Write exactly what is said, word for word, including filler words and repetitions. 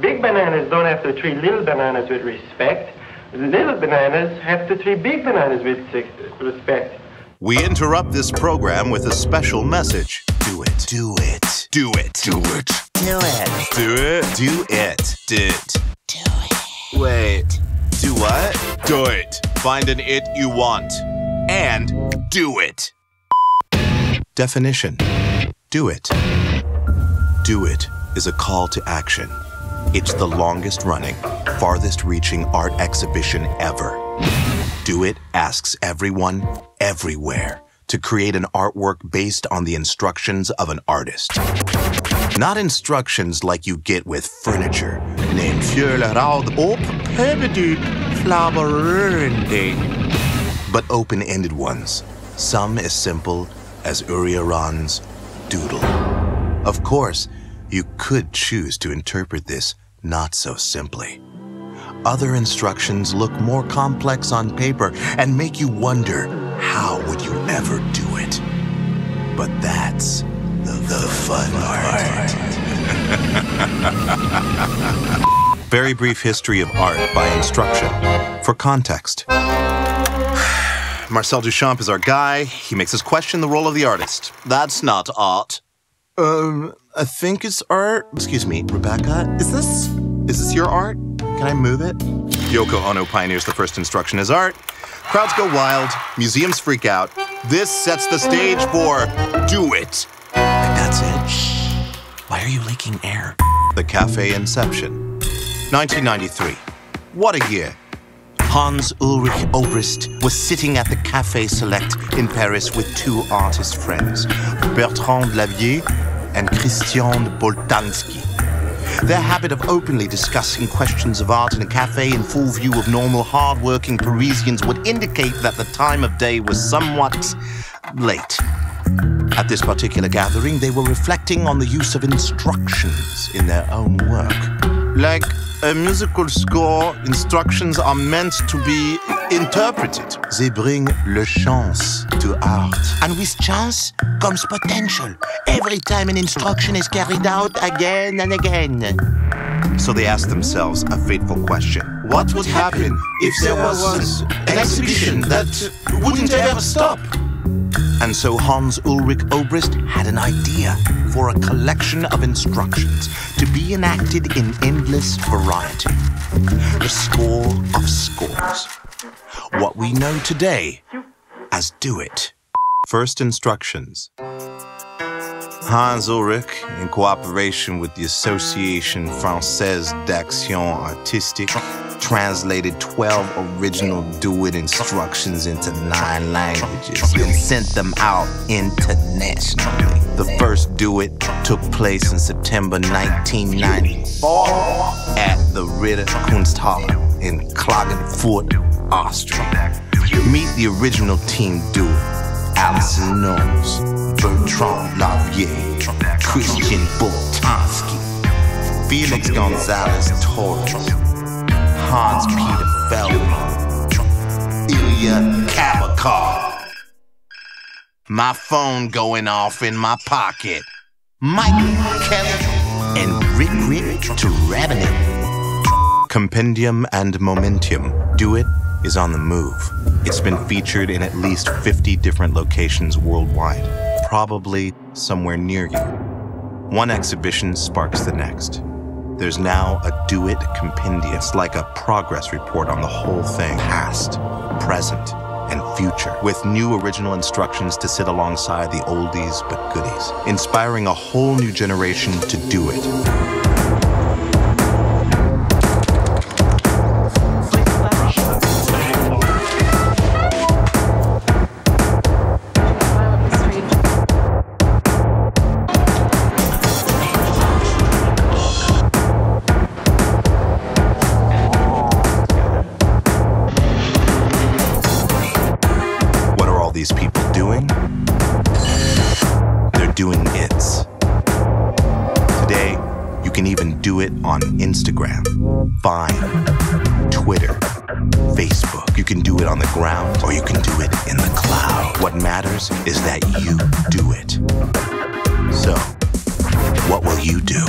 Big bananas don't have to treat little bananas with respect. Little bananas have to treat big bananas with respect. We interrupt this program with a special message. Do it. Do it. Do it. Do it. Do it. Do it. Do it. Do it. Do it. Wait. Do what? Do it. Find an it you want. And do it. Definition. Do it. Do it is a call to action. It's the longest running, farthest reaching art exhibition ever. Do It asks everyone, everywhere, to create an artwork based on the instructions of an artist. Not instructions like you get with furniture. Name Fjölraud op Pöbedut Flaberönding. But open-ended ones, some as simple as Uri Aran's doodle. Of course, you could choose to interpret this not so simply. Other instructions look more complex on paper and make you wonder, how would you ever do it? But that's the, the fun part. Very brief history of art by instruction. For context, Marcel Duchamp is our guy. He makes us question the role of the artist. That's not art. Um, I think it's art. Excuse me, Rebecca, is this, is this your art? Can I move it? Yoko Ono pioneers the first instruction as art. Crowds go wild, museums freak out. This sets the stage for Do It. And that's it. Shh. Why are you leaking air? The Cafe Inception, nineteen ninety-three. What a year. Hans Ulrich Obrist was sitting at the Café Select in Paris with two artist friends, Bertrand Lavier and Christian Boltanski. Their habit of openly discussing questions of art in a café in full view of normal, hard-working Parisians would indicate that the time of day was somewhat late. At this particular gathering, they were reflecting on the use of instructions in their own work. Like a musical score, instructions are meant to be interpreted. They bring le chance to art. And with chance comes potential. Every time an instruction is carried out again and again. So they asked themselves a fateful question. What would happen if there was an exhibition that wouldn't ever stop? And so Hans Ulrich Obrist had an idea for a collection of instructions to be enacted in endless variety. The score of scores. What we know today as Do It. First instructions. Hans Ulrich, in cooperation with the Association Française d'Action Artistique, translated twelve original Do It instructions into nine languages and sent them out internationally. The first Do It took place in September nineteen ninety-four at the Ritter Kunsthalle in Klagenfurt, Austria. Meet the original team Do It. Allison Knowles, Bertrand Lavier, Christian Boltanski, Felix Gonzalez-Torres, Hans-Peter Bell, Ilya Kabakov. My phone going off in my pocket. Mike Kelly and Rick Rick Terabin. Compendium and Momentum. Do It is on the move. It's been featured in at least fifty different locations worldwide, probably somewhere near you. One exhibition sparks the next. There's now a Do It compendium. It's like a progress report on the whole thing, past, present, and future, with new original instructions to sit alongside the oldies but goodies, inspiring a whole new generation to do it. On Instagram, Vine, Twitter, Facebook. You can do it on the ground, or you can do it in the cloud. What matters is that you do it. So, what will you do?